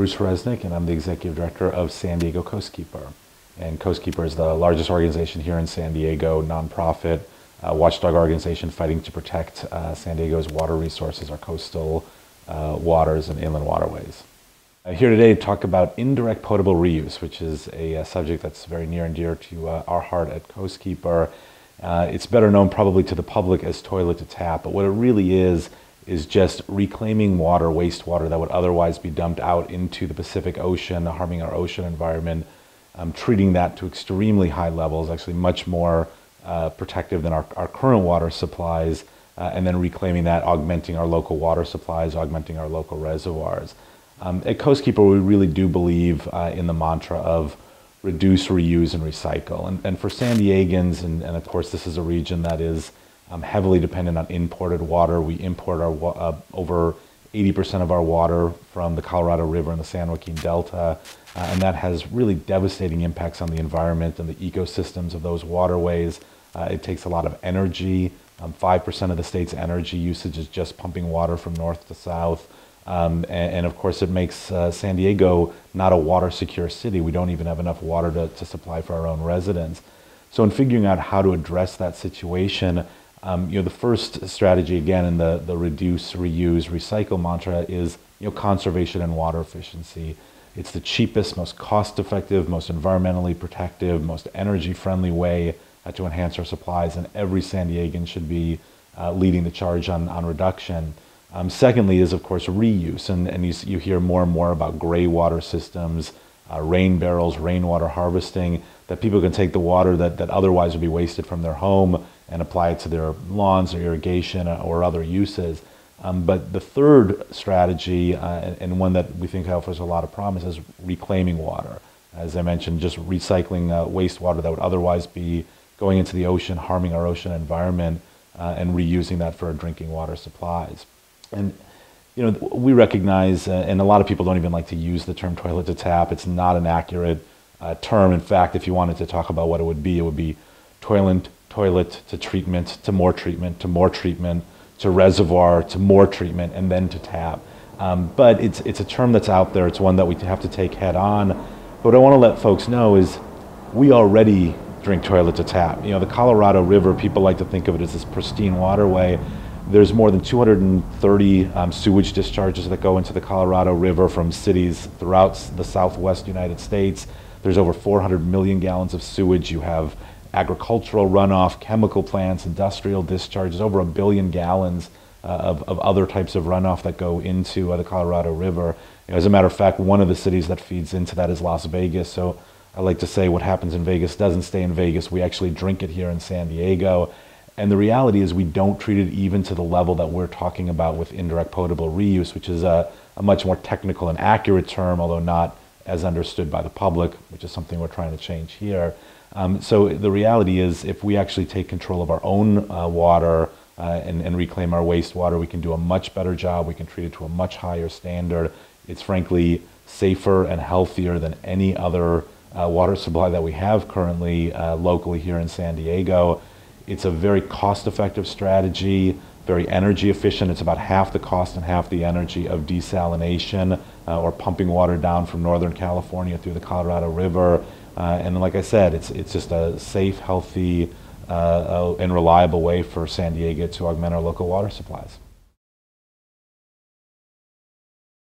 Bruce Reznik, and I'm the executive director of San Diego Coastkeeper. And Coastkeeper is the largest organization here in San Diego, nonprofit watchdog organization fighting to protect San Diego's water resources, our coastal waters and inland waterways. I'm here today to talk about indirect potable reuse, which is a subject that's very near and dear to our heart at Coastkeeper. It's better known probably to the public as toilet to tap, but what it really is just reclaiming water, wastewater that would otherwise be dumped out into the Pacific Ocean, harming our ocean environment, treating that to extremely high levels, actually much more protective than our current water supplies, and then reclaiming that, augmenting our local water supplies, augmenting our local reservoirs. At Coastkeeper, we really do believe in the mantra of reduce, reuse, and recycle. And for San Diegans, and of course this is a region that is heavily dependent on imported water. We import our over 80% of our water from the Colorado River and the San Joaquin Delta, and that has really devastating impacts on the environment and the ecosystems of those waterways. It takes a lot of energy. 5% of the state's energy usage is just pumping water from north to south. And of course, it makes San Diego not a water-secure city. We don't even have enough water to supply for our own residents. So in figuring out how to address that situation, the first strategy, again, in the reduce, reuse, recycle mantra is conservation and water efficiency. It's the cheapest, most cost-effective, most environmentally protective, most energy-friendly way to enhance our supplies, and every San Diegan should be leading the charge on reduction. Secondly is, of course, reuse, and you hear more and more about gray water systems, rain barrels, rainwater harvesting, that people can take the water that otherwise would be wasted from their home and apply it to their lawns or irrigation or other uses. But the third strategy, and one that we think offers a lot of promise, is reclaiming water. As I mentioned, just recycling wastewater that would otherwise be going into the ocean, harming our ocean environment, and reusing that for our drinking water supplies. And we recognize, and a lot of people don't even like to use the term toilet to tap. It's not an accurate term. In fact, if you wanted to talk about what it would be toilet to treatment, to more treatment, to more treatment, to reservoir, to more treatment, and then to tap. But it's a term that's out there. It's one that we have to take head on. But what I want to let folks know is we already drink toilet to tap. The Colorado River, people like to think of it as this pristine waterway. There's more than 230 sewage discharges that go into the Colorado River from cities throughout the southwest United States. There's over 400 million gallons of sewage. You have agricultural runoff, chemical plants, industrial discharges, over 1 billion gallons of other types of runoff that go into the Colorado River. As a matter of fact, one of the cities that feeds into that is Las Vegas. So I like to say what happens in Vegas doesn't stay in Vegas. We actually drink it here in San Diego. And the reality is we don't treat it even to the level that we're talking about with indirect potable reuse, which is a much more technical and accurate term, although not as understood by the public, which is something we're trying to change here. So the reality is if we actually take control of our own water and reclaim our wastewater, we can do a much better job. We can treat it to a much higher standard. It's frankly safer and healthier than any other water supply that we have currently locally here in San Diego. It's a very cost-effective strategy, very energy efficient. It's about half the cost and half the energy of desalination or pumping water down from Northern California through the Colorado River. And like I said, it's just a safe, healthy, and reliable way for San Diego to augment our local water supplies.